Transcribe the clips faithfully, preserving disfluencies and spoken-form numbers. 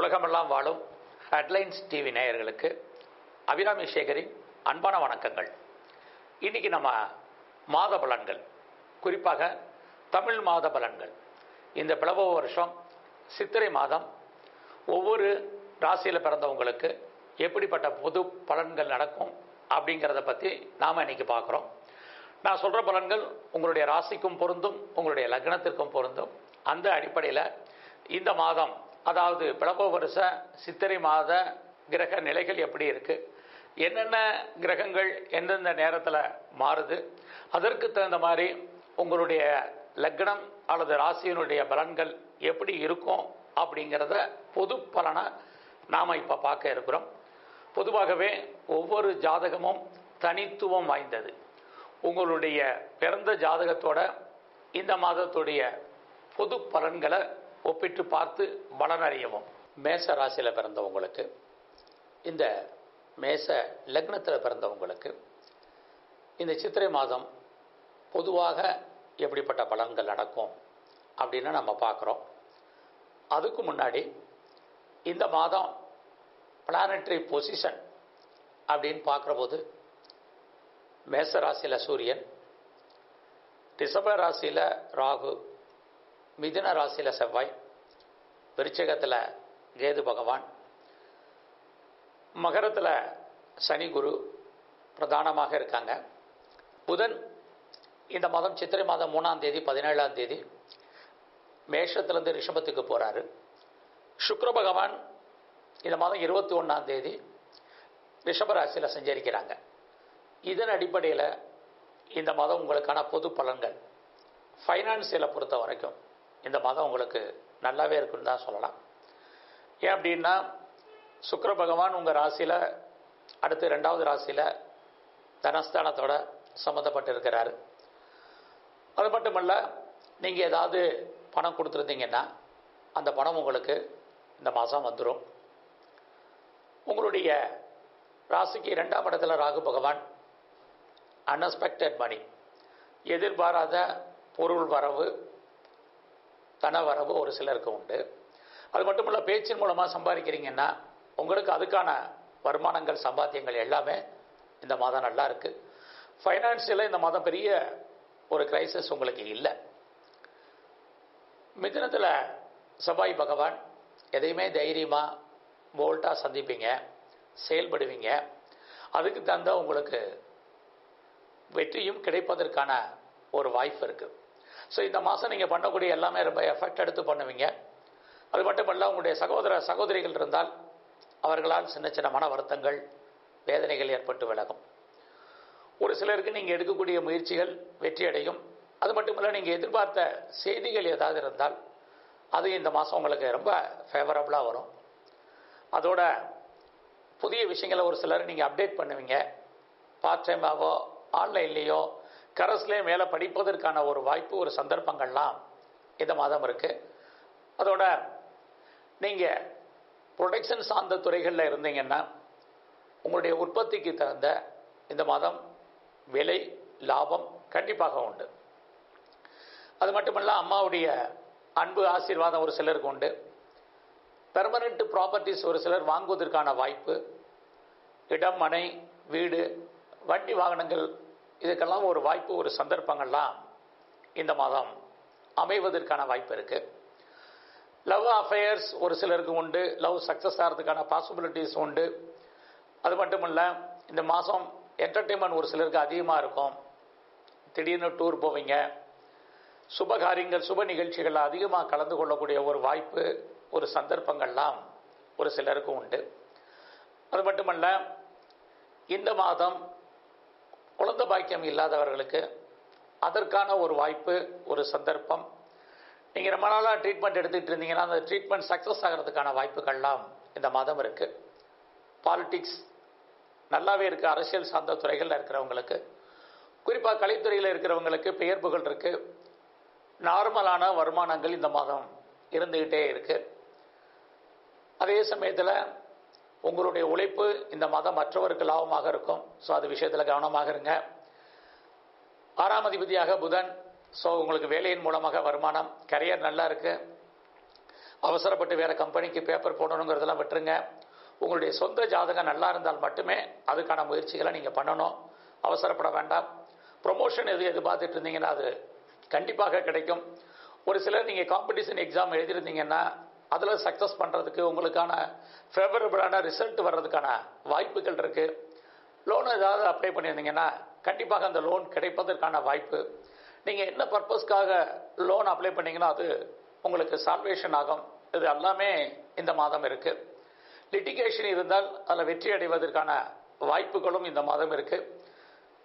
உலகமெல்லாம் வாழும் headlines TV நேயர்களுக்கு அபிராமி சேகரின் அன்பான வணக்கங்கள். இன்றைக்கி நம்ம மாத பலன்கள், குறிப்பாக தமிழ் மாத பலன்கள். இந்த பிலவ வருஷம் சித்திரை மாதம் ஒவ்வொரு ராசியில் பிறந்தவங்களுக்கு எப்படிப்பட்ட பொது பலன்கள் நடக்கும் அப்படிங்கிறத பற்றி நாம் இன்றைக்கி பார்க்குறோம். நான் சொல்கிற பலன்கள் உங்களுடைய ராசிக்கும் பொருந்தும், உங்களுடைய லக்னத்திற்கும் பொருந்தும். அந்த அடிப்படையில் இந்த மாதம், அதாவது பிலவ வருஷ சித்திரை மாத கிரக நிலைகள் எப்படி இருக்குது, என்னென்ன கிரகங்கள் எந்தெந்த நேரத்தில் மாறுது, அதற்கு தகுந்த மாதிரி உங்களுடைய லக்னம் அல்லது ராசியினுடைய பலன்கள் எப்படி இருக்கும் அப்படிங்கிறத பொது பலனை நாம் இப்போ பார்க்க இருக்கிறோம். பொதுவாகவே ஒவ்வொரு ஜாதகமும் தனித்துவம் வாய்ந்தது. உங்களுடைய பிறந்த ஜாதகத்தோட இந்த மாதத்துடைய பொது பலன்களை ஒப்பிட்டு பார்த்து பலனறியவும். மேஷ ராசியில் பிறந்தவங்களுக்கு, இந்த மேஷ லக்னத்தில் பிறந்தவங்களுக்கு இந்த சித்திரை மாதம் பொதுவாக எப்படிப்பட்ட பலன்கள் நடக்கும் அப்படின்னு நம்ம பார்க்குறோம். அதுக்கு முன்னாடி இந்த மாதம் பிளானட்ரி பொசிஷன் அப்படின்னு பார்க்குற போது, மேஷ ராசியில் சூரியன், ரிஷப ராசியில் ராகு, மிதுன ராசியில் செவ்வாய், விருச்சிகத்தில் கேது பகவான், மகரத்தில் சனி குரு பிரதானமாக இருக்காங்க. புதன் இந்த மாதம் சித்திரை மாதம் மூணாம் தேதி பதினேழாம் தேதி மேஷத்துலேருந்து ரிஷபத்துக்கு போகிறாரு. சுக்கிர பகவான் இந்த மாதம் இருபத்தி ஒன்றாம் தேதி ரிஷபராசியில் சஞ்சரிக்கிறாங்க. இதன் அடிப்படையில் இந்த மாதம் உங்களுக்கான பொது பலன்கள் ஃபைனான்சியலை பொறுத்த வரைக்கும் இந்த மாதம் உங்களுக்கு நல்லாவே இருக்குன்னு தான் சொல்லலாம். ஏன் அப்படின்னா, சுக்கிர பகவான் உங்கள் ராசியில், அடுத்து ரெண்டாவது ராசியில் தனஸ்தானத்தோட சம்மந்தப்பட்டு இருக்கிறாரு. அது மட்டுமல்ல, நீங்கள் ஏதாவது பணம் கொடுத்துருந்தீங்கன்னா அந்த பணம் உங்களுக்கு இந்த மாதம் வந்துடும். உங்களுடைய ராசிக்கு இரண்டாம் இடத்துல ராகு பகவான், அன்எக்ஸ்பெக்டட் மணி, எதிர்பாராத பொருள் வரவு, தன வரவு ஒரு சிலருக்கு உண்டு. அது மட்டும் இல்லை, பேச்சின் மூலமாக சம்பாதிக்கிறீங்கன்னா உங்களுக்கு அதுக்கான வருமானங்கள், சம்பாத்தியங்கள் எல்லாமே இந்த மாதம் நல்லா இருக்குது. ஃபைனான்சியலாக இந்த மாதம் பெரிய ஒரு கிரைசிஸ் உங்களுக்கு இல்லை. மிதுனத்தில் செவ்வாய் பகவான், எதையுமே தைரியமாக போல்டாக சந்திப்பீங்க, செயல்படுவீங்க. அதுக்கு தகுந்த உங்களுக்கு வெற்றியும் கிடைப்பதற்கான ஒரு வாய்ப்பு இருக்குது. ஸோ இந்த மாதம் நீங்கள் பண்ணக்கூடிய எல்லாமே ரொம்ப எஃபெக்ட் எடுத்து பண்ணுவீங்க. அது மட்டுமல்ல, உங்களுடைய சகோதர சகோதரிகள் இருந்தால் அவர்களால் சின்ன சின்ன மன வருத்தங்கள், வேதனைகள் ஏற்பட்டு விலகும். ஒரு சிலருக்கு நீங்கள் எடுக்கக்கூடிய முயற்சிகள் வெற்றியடையும். அது மட்டுமல்ல, நீங்கள் எதிர்பார்த்த செய்திகள் ஏதாவது இருந்தால் அது இந்த மாதம் உங்களுக்கு ரொம்ப ஃபேவரபுளாக வரும். அதோட புதிய விஷயங்களை ஒரு சிலர் நீங்கள் அப்டேட் பண்ணுவீங்க. பார்ட் டைமாகவோ ஆன்லைன்லேயோ கரஸ்லேயே மேலே படிப்பதற்கான ஒரு வாய்ப்பு, ஒரு சந்தர்ப்பங்கள்லாம் இந்த மாதம் இருக்குது. அதோட நீங்கள் ப்ரொடக்ஷன் சார்ந்த துறைகளில் இருந்தீங்கன்னா உங்களுடைய உற்பத்திக்கு தகுந்த இந்த மாதம் விலை லாபம் கண்டிப்பாக உண்டு. அது மட்டுமல்ல, அம்மாவுடைய அன்பு ஆசீர்வாதம் ஒரு சிலருக்கு உண்டு. பெர்மனன்ட் ப்ராப்பர்ட்டிஸ் ஒரு சிலர் வாங்குவதற்கான வாய்ப்பு, இடம், மனை, வீடு, வண்டி வாகனங்கள், இதுக்கெல்லாம் ஒரு வாய்ப்பு, ஒரு சந்தர்ப்பங்கள்லாம் இந்த மாதம் அமைவதற்கான வாய்ப்பு இருக்குது. லவ் அஃபேர்ஸ் ஒரு சிலருக்கு உண்டு. லவ் சக்ஸஸ் ஆகிறதுக்கான பாசிபிலிட்டிஸ் உண்டு. அது மட்டும் இல்லை, இந்த மாதம் என்டர்டெயின்மெண்ட் ஒரு சிலருக்கு அதிகமாக இருக்கும். திடீர்னு டூர் போவீங்க. சுபகாரியங்கள், சுப நிகழ்ச்சிகளில் அதிகமாக கலந்து கொள்ளக்கூடிய ஒரு வாய்ப்பு, ஒரு சந்தர்ப்பங்கள்லாம் ஒரு சிலருக்கு உண்டு. அது மட்டுமல்ல, இந்த மாதம் குழந்தை பாக்கியம் இல்லாதவர்களுக்கு அதற்கான ஒரு வாய்ப்பு, ஒரு சந்தர்ப்பம். நீங்கள் ரொம்ப நாளாக ட்ரீட்மெண்ட் எடுத்துக்கிட்டு இருந்தீங்கன்னா அந்த ட்ரீட்மெண்ட் சக்ஸஸ் ஆகிறதுக்கான வாய்ப்புகள்லாம் இந்த மாதம் இருக்குது. பாலிட்டிக்ஸ் நல்லாவே இருக்குது. அரசியல் சார்ந்த துறைகளில் இருக்கிறவங்களுக்கு, குறிப்பாக கலைத்துறையில் இருக்கிறவங்களுக்கு பெயர் புகழ் இருக்குது. நார்மலான வருமானங்கள் இந்த மாதம் இருந்துக்கிட்டே இருக்குது. அதே சமயத்தில் உங்களுடைய உழைப்பு இந்த மாதம் மற்றவருக்கு லாபமாக இருக்கும். ஸோ அது விஷயத்தில் கவனமாக இருங்க. ஆறாம் அதிபதியாக புதன், ஸோ உங்களுக்கு வேலையின் மூலமாக வருமானம், கரியர் நல்லா இருக்குது. அவசரப்பட்டு வேற கம்பெனிக்கு பேப்பர் போடணும்ங்கறதெல்லாம் விட்டுருங்க. உங்களுடைய சொந்த ஜாதகம் நல்லா இருந்தால் மட்டுமே அதுக்கான முயற்சிகளை நீங்கள் பண்ணணும். அவசரப்பட வேண்டாம். ப்ரொமோஷன் எது எதிர்பார்த்துட்டு இருந்தீங்கன்னா அது கண்டிப்பாக கிடைக்கும். ஒரு சிலர் நீங்கள் காம்படிஷன் எக்ஸாம் எழுதியிருந்தீங்கன்னா அதில் சக்ஸஸ் பண்ணுறதுக்கு உங்களுக்கான ஃபேவரபுளான ரிசல்ட் வர்றதுக்கான வாய்ப்புகள் இருக்குது. லோன் ஏதாவது அப்ளை பண்ணியிருந்தீங்கன்னா கண்டிப்பாக அந்த லோன் கிடைப்பதற்கான வாய்ப்பு. நீங்கள் என்ன பர்பஸ்க்காக லோன் அப்ளை பண்ணிங்கன்னா அது உங்களுக்கு சால்வேஷன் ஆகும். இது எல்லாமே இந்த மாதம் இருக்குது. லிட்டிகேஷன் இருந்தால் அதில் வெற்றி அடைவதற்கான வாய்ப்புகளும் இந்த மாதம் இருக்குது.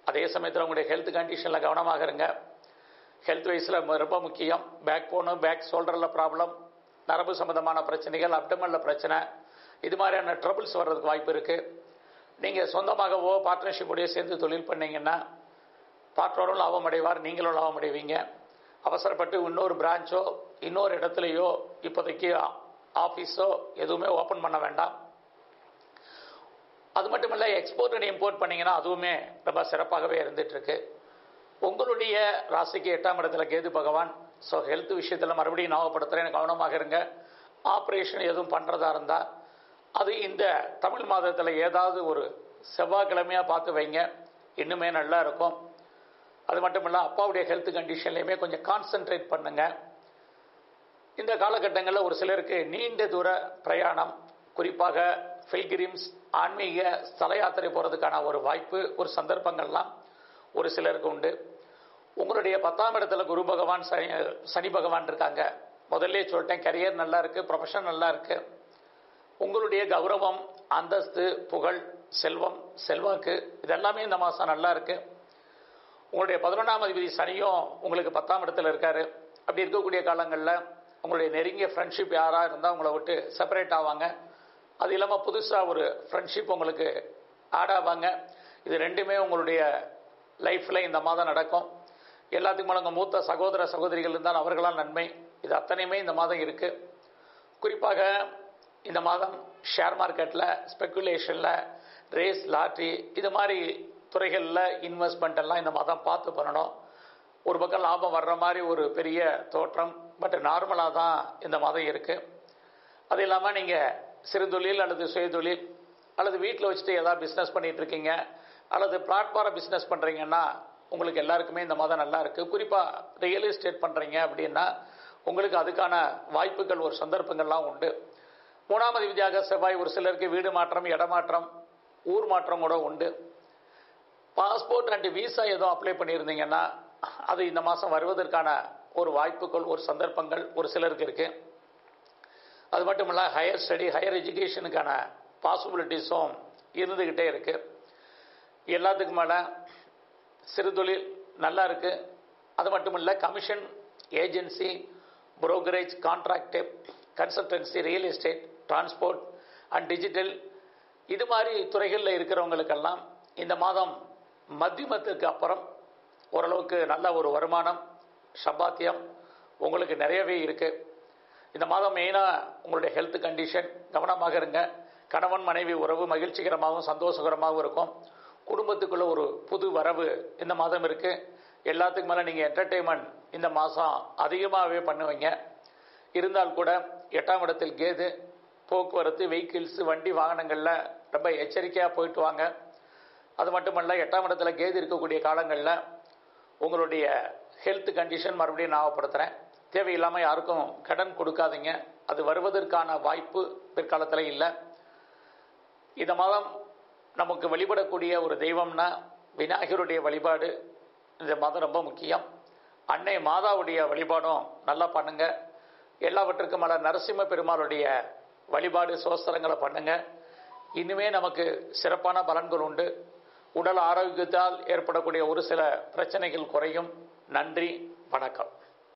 அதே சமயத்தில் உங்களுடைய ஹெல்த் கண்டிஷனில் கவனமாக இருங்க. ஹெல்த் வைஸில் ரொம்ப முக்கியம். பேக் போனு பேக் ஷோல்டரில் ப்ராப்ளம், நரம்பு சம்பந்தமான பிரச்சனைகள், அப்டமனில் பிரச்சனை, இது மாதிரியான ட்ரபிள்ஸ் வர்றதுக்கு வாய்ப்பு இருக்குது. நீங்கள் சொந்தமாகவோ பார்ட்னர்ஷிப்போடையோ சேர்ந்து தொழில் பண்ணிங்கன்னா பார்ட்னரும் லாபம் அடைவார், நீங்களும் லாபம் அடைவீங்க. அவசரப்பட்டு இன்னொரு பிரான்ச்சோ இன்னொரு இடத்துலையோ இப்போதைக்கு ஆஃபீஸோ எதுவுமே ஓப்பன் பண்ண வேண்டாம். அது மட்டும் இல்லை, எக்ஸ்போர்ட் இம்போர்ட் பண்ணிங்கன்னா அதுவுமே ரொம்ப சிறப்பாகவே இருந்துகிட்ருக்கு. உங்களுடைய ராசிக்கு எட்டாம் இடத்துல கேது பகவான். ஸோ ஹெல்த் விஷயத்தில் மறுபடியும் ஞாபகப்படுத்துகிறேன், கவனமாக இருங்க. ஆப்ரேஷன் எதுவும் பண்ணுறதா இருந்தால் அது இந்த தமிழ் மாதத்தில் ஏதாவது ஒரு செவ்வாய்க்கிழமையாக பார்த்து வைங்க, இன்னுமே நல்லா இருக்கும். அது மட்டும் இல்லை, அப்பாவுடைய ஹெல்த் கண்டிஷன்லேயுமே கொஞ்சம் கான்சென்ட்ரேட் பண்ணுங்கள். இந்த காலகட்டங்களில் ஒரு சிலருக்கு நீண்ட தூர பிரயாணம், குறிப்பாக பில்கிரிம்ஸ், ஆன்மீக ஸ்தல யாத்திரை போகிறதுக்கான ஒரு வாய்ப்பு, ஒரு சந்தர்ப்பங்கள்லாம் ஒரு சிலருக்கு உண்டு. உங்களுடைய பத்தாம் இடத்துல குரு பகவான் சனி சனி பகவான் இருக்காங்க. முதல்ல சொல்லிட்டேன், கரியர் நல்லா இருக்குது, ப்ரொஃபஷன் நல்லா இருக்குது. உங்களுடைய கௌரவம், அந்தஸ்து, புகழ், செல்வம், செல்வாக்கு, இதெல்லாமே இந்த மாதம் நல்லா இருக்குது. உங்களுடைய பதினொன்றாம் அதிபதி சனியும் உங்களுக்கு பத்தாம் இடத்துல இருக்கார். அப்படி இருக்கக்கூடிய காலங்களில் உங்களுடைய நெருங்கிய ஃப்ரெண்ட்ஷிப் யாராக இருந்தால் உங்களை விட்டு செப்பரேட் ஆவாங்க. அது இல்லாமல் புதுசாக ஒரு ஃப்ரெண்ட்ஷிப் உங்களுக்கு ஆட் ஆவாங்க. இது ரெண்டுமே உங்களுடைய லைஃப்பில் இந்த மாதம் நடக்கும். எல்லாத்துக்கும் மேலே உங்கள் மூத்த சகோதர சகோதரிகள் இருந்தால் அவர்களால் நன்மை. இது அத்தனையுமே இந்த மாதம் இருக்குது. குறிப்பாக இந்த மாதம் ஷேர் மார்க்கெட்டில், ஸ்பெக்குலேஷனில், ரேஸ், லாட்ரி, இது மாதிரி துறைகளில் இன்வெஸ்ட்மெண்ட் எல்லாம் இந்த மாதம் பார்த்து பண்ணணும். ஒரு பக்கம் லாபம் வர்ற மாதிரி ஒரு பெரிய தோற்றம், பட் நார்மலாக தான் இந்த மாதம் இருக்குது. அது இல்லாமல் நீங்கள் சிறு தொழில் அல்லது சுயதொழில் அல்லது வீட்டில் வச்சுட்டு ஏதாவது பிஸ்னஸ் பண்ணிகிட்ருக்கீங்க அல்லது பிளாட்ஃபார பிஸ்னஸ் பண்ணுறீங்கன்னா உங்களுக்கு எல்லாருக்குமே இந்த மாதம் நல்லா இருக்குது. குறிப்பாக ரியல் எஸ்டேட் பண்ணுறீங்க அப்படின்னா உங்களுக்கு அதுக்கான வாய்ப்புகள், ஒரு சந்தர்ப்பங்கள்லாம் உண்டு. மூணாம் அதிபதியாக செவ்வாய். ஒரு சிலருக்கு வீடு மாற்றம், இடமாற்றம், ஊர் மாற்றம் கூட உண்டு. பாஸ்போர்ட் அண்டு விசா எதுவும் அப்ளை பண்ணியிருந்தீங்கன்னா அது இந்த மாதம் வருவதற்கான ஒரு வாய்ப்புகள், ஒரு சந்தர்ப்பங்கள் ஒரு சிலருக்கு இருக்குது. அது மட்டும் இல்லை, ஹையர் ஸ்டடி, ஹையர் எஜுகேஷனுக்கான பாசிபிலிட்டிஸும் இருந்துக்கிட்டே இருக்குது. எல்லாத்துக்கும் மேலே சிறு தொழில் நல்லா இருக்குது. அது மட்டும் இல்லை, commission, agency, brokerage, contract, consultancy, real estate, transport and digital, இது மாதிரி துறைகளில் இருக்கிறவங்களுக்கெல்லாம் இந்த மாதம் மத்தியமத்துக்கு அப்புறம் ஓரளவுக்கு நல்ல ஒரு வருமானம், சம்பாத்தியம் உங்களுக்கு நிறையவே இருக்குது. இந்த மாதம் மெயினாக உங்களுடைய ஹெல்த் கண்டிஷன் கவனமாக இருங்க. கணவன் மனைவி உறவு மகிழ்ச்சிகரமாகவும் சந்தோஷகரமாகவும் இருக்கும். குடும்பத்துக்குள்ளே ஒரு புது வரவு இந்த மாதம் இருக்குது. எல்லாத்துக்கு மேலே நீங்கள் என்டர்டெயின்மெண்ட் இந்த மாதம் அதிகமாகவே பண்ணுவீங்க. இருந்தால் கூட எட்டாம் இடத்தில் கேது. போக்குவரத்து, வெஹிக்கிள்ஸு, வண்டி வாகனங்களில் ரொம்ப எச்சரிக்கையாக போயிட்டு வாங்க. அது மட்டுமல்ல, எட்டாம் இடத்துல கேது இருக்கக்கூடிய காலங்களில் உங்களுடைய ஹெல்த் கண்டிஷன் மறுபடியும் ஞாபகப்படுத்துகிறேன். தேவையில்லாமல் யாருக்கும் கடன் கொடுக்காதீங்க. அது வருவதற்கான வாய்ப்பு பிற்காலத்தில் இல்லை. இந்த மாதம் நமக்கு வழிபடக்கூடிய ஒரு தெய்வம்னா விநாயகருடைய வழிபாடு இந்த மாதம் ரொம்ப முக்கியம். அன்னை மாதாவுடைய வழிபாடும் நல்லா பண்ணுங்கள். எல்லாவற்றுக்கும் மேலே நரசிம்ம பெருமாளுடைய வழிபாடு, சோஸ்திரங்களை பண்ணுங்கள். இன்னுமே நமக்கு சிறப்பான பலன்கள் உண்டு. உடல் ஆரோக்கியத்தால் ஏற்படக்கூடிய ஒரு சில பிரச்சனைகள் குறையும். நன்றி, வணக்கம்.